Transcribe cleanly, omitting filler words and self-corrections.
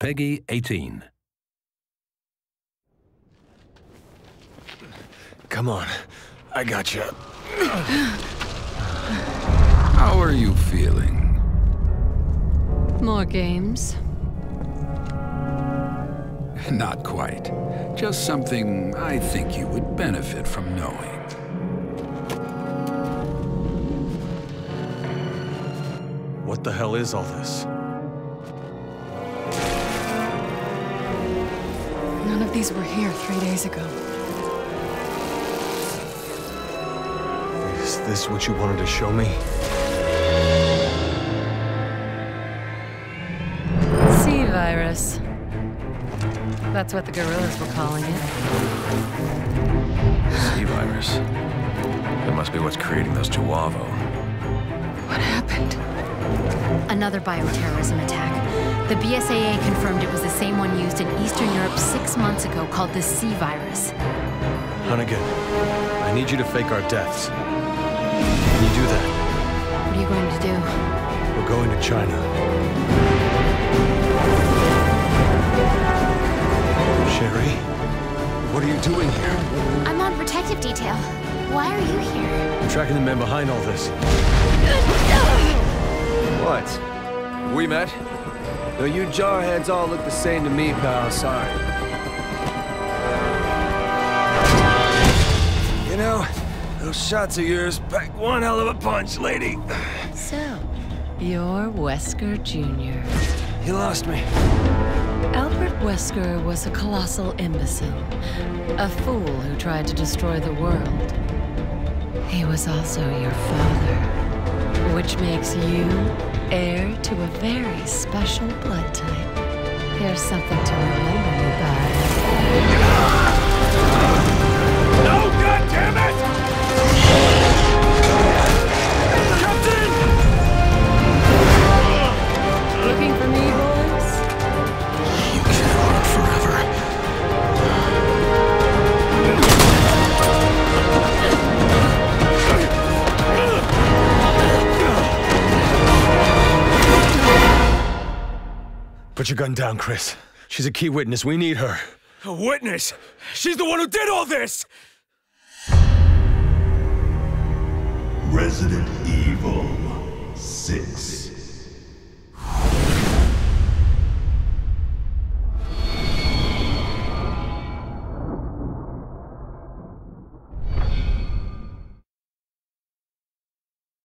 Peggy 18. Come on, I got you. How are you feeling? More games? Not quite. Just something I think you would benefit from knowing. What the hell is all this? None of these were here 3 days ago. Is this what you wanted to show me? C-virus. That's what the guerrillas were calling it. C-virus. That must be what's creating those Tuavo. What happened? Another bioterrorism attack. The BSAA confirmed it was the same one used in Eastern Europe 6 months ago, called the C-virus. Hunnigan, I need you to fake our deaths. Can you do that? What are you going to do? We're going to China. Sherry, what are you doing here? I'm on protective detail. Why are you here? I'm tracking the men behind all this. What? We met? No, you jarheads all look the same to me, pal. Sorry. You know, those shots of yours pack one hell of a punch, lady. So, you're Wesker Jr. You lost me. Albert Wesker was a colossal imbecile, a fool who tried to destroy the world. He was also your father, which makes you heir to a very special blood type. Here's something to remember you by. No, goddammit! Captain! Looking for me, boy? Put your gun down, Chris. She's a key witness. We need her. A witness? She's the one who did all this! Resident Evil 6.